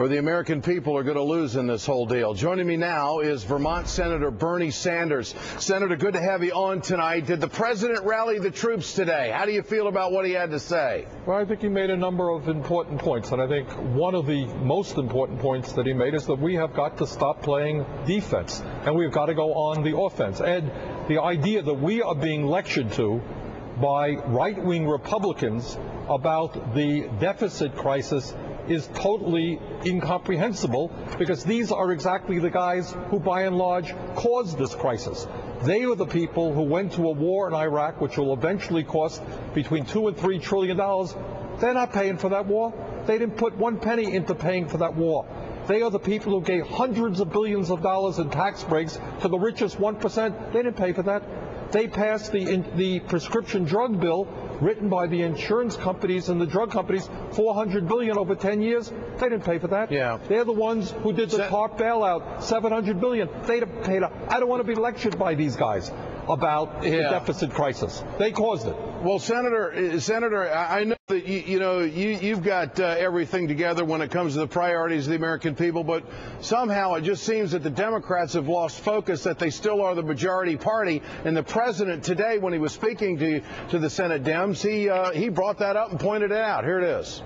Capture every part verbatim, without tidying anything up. or the American people are going to lose in this whole deal. Joining me now is Vermont Senator Bernie Sanders. Senator, good to have you on tonight. Did the president rally the troops today? How do you feel about what he had to say? Well, I think he made a number of important points, and I think one of the most important points that he made is that we have got to stop playing defense, and we've got to go on the offense. Ed, the idea that we are being lectured to by right-wing Republicans about the deficit crisis is totally incomprehensible, because these are exactly the guys who, by and large, caused this crisis. They are the people who went to a war in Iraq, which will eventually cost between two and three trillion dollars. They're not paying for that war. They didn't put one penny into paying for that war. They are the people who gave hundreds of billions of dollars in tax breaks to the richest one percent. They didn't pay for that. They passed the, in, the prescription drug bill written by the insurance companies and the drug companies, four hundred billion dollars over ten years. They didn't pay for that. Yeah. They're the ones who did the TARP bailout, seven hundred billion dollars. They didn't pay that. I don't want to be lectured by these guys about yeah. the deficit crisis. They caused it. Well, Senator, Senator, I know that you, you know you, you've got uh, everything together when it comes to the priorities of the American people, but somehow it just seems that the Democrats have lost focus, that they still are the majority party. And the president today, when he was speaking to to the Senate Dems, he uh, he brought that up and pointed it out. Here it is.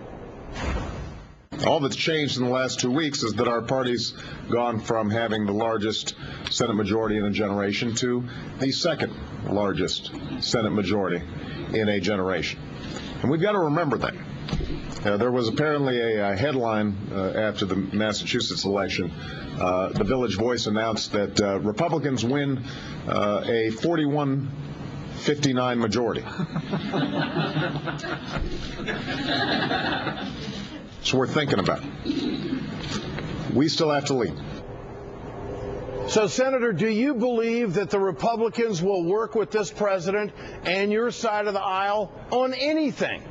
All that's changed in the last two weeks is that our party's gone from having the largest Senate majority in a generation to the second largest Senate majority in a generation. And we've got to remember that. Uh, there was apparently a, a headline uh, after the Massachusetts election. Uh, the Village Voice announced that uh, Republicans win uh, a forty-one fifty-nine majority. It's worth thinking about. We still have to lead. So, Senator, do you believe that the Republicans will work with this president and your side of the aisle on anything?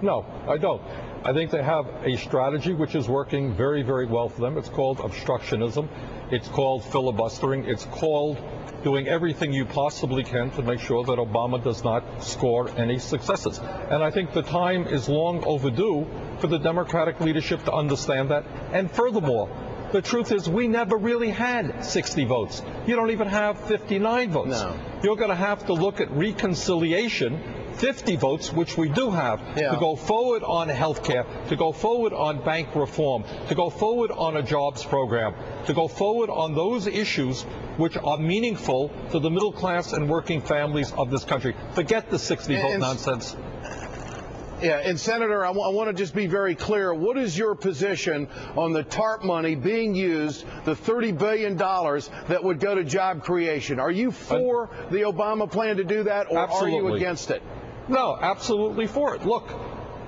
No, I don't. I think they have a strategy which is working very, very well for them. It's called obstructionism. It's called filibustering. It's called doing everything you possibly can to make sure that Obama does not score any successes. And I think the time is long overdue for the Democratic leadership to understand that. And furthermore, the truth is we never really had sixty votes. You don't even have fifty-nine votes. No. You're going to have to look at reconciliation, fifty votes, which we do have, yeah. to go forward on health care, to go forward on bank reform, to go forward on a jobs program, to go forward on those issues which are meaningful to the middle class and working families of this country. Forget the sixty vote nonsense. Yeah, and Senator, I, I want to just be very clear. What is your position on the TARP money being used, the thirty billion dollars that would go to job creation? Are you for the Obama plan to do that, or absolutely. Are you against it? No, absolutely for it. Look,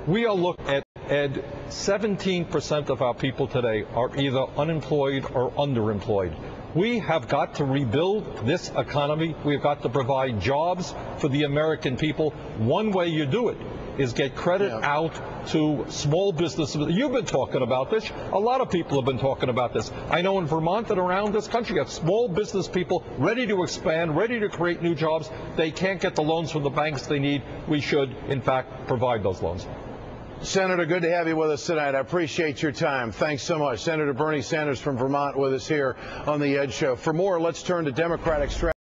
we are looking at, Ed, seventeen percent of our people today are either unemployed or underemployed. We have got to rebuild this economy. We've got to provide jobs for the American people. One way you do it is get credit yeah. out to small businesses. You've been talking about this. A lot of people have been talking about this. I know in Vermont and around this country, you have small business people ready to expand, ready to create new jobs. They can't get the loans from the banks they need. We should, in fact, provide those loans. Senator, good to have you with us tonight. I appreciate your time. Thanks so much. Senator Bernie Sanders from Vermont with us here on the Ed Show. For more, let's turn to Democratic strategy.